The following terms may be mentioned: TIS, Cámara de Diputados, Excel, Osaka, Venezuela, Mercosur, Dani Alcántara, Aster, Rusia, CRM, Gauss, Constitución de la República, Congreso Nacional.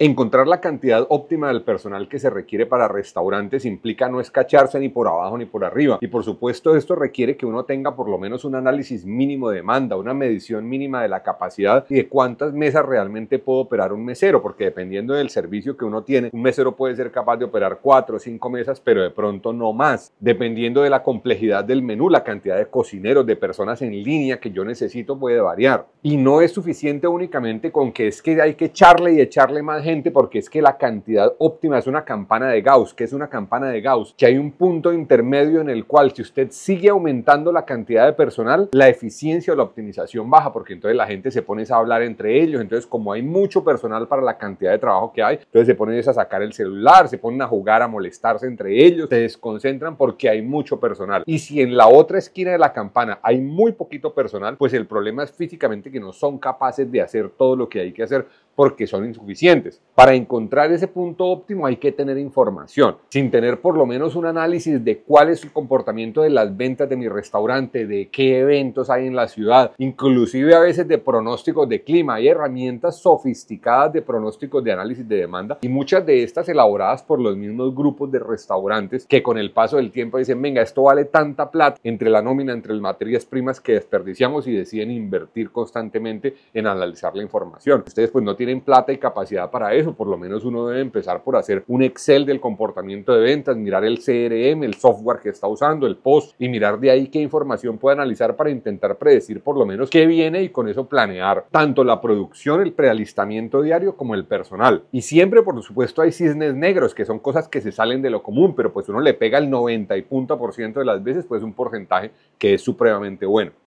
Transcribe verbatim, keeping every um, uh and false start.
Encontrar la cantidad óptima del personal que se requiere para restaurantes implica no escacharse ni por abajo ni por arriba, y por supuesto esto requiere que uno tenga por lo menos un análisis mínimo de demanda, una medición mínima de la capacidad y de cuántas mesas realmente puede operar un mesero, porque dependiendo del servicio que uno tiene, un mesero puede ser capaz de operar cuatro o cinco mesas, pero de pronto no más. Dependiendo de la complejidad del menú, la cantidad de cocineros, de personas en línea que yo necesito puede variar, y no es suficiente únicamente con que es que hay que echarle y echarle más gente gente porque es que la cantidad óptima es una campana de Gauss. ¿Qué es una campana de Gauss? Que hay un punto intermedio en el cual, si usted sigue aumentando la cantidad de personal, la eficiencia o la optimización baja, porque entonces la gente se pone a hablar entre ellos. Entonces, como hay mucho personal para la cantidad de trabajo que hay, entonces se ponen a sacar el celular, se ponen a jugar, a molestarse entre ellos, se desconcentran porque hay mucho personal. Y si en la otra esquina de la campana hay muy poquito personal, pues el problema es físicamente que no son capaces de hacer todo lo que hay que hacer porque son insuficientes. Para encontrar ese punto óptimo hay que tener información. Sin tener por lo menos un análisis de cuál es el comportamiento de las ventas de mi restaurante, de qué eventos hay en la ciudad, inclusive a veces de pronósticos de clima. Hay herramientas sofisticadas de pronósticos de análisis de demanda, y muchas de estas elaboradas por los mismos grupos de restaurantes que con el paso del tiempo dicen: venga, esto vale tanta plata entre la nómina, entre las materias primas que desperdiciamos, y deciden invertir constantemente en analizar la información. Ustedes pues no tienen plata y capacidad para eso, por lo menos uno debe empezar por hacer un Excel del comportamiento de ventas, mirar el C R M, el software que está usando, el post, y mirar de ahí qué información puede analizar para intentar predecir por lo menos qué viene, y con eso planear tanto la producción, el prealistamiento diario, como el personal. Y siempre, por supuesto, hay cisnes negros, que son cosas que se salen de lo común, pero pues uno le pega el noventa y punto por ciento de las veces, pues un porcentaje que es supremamente bueno.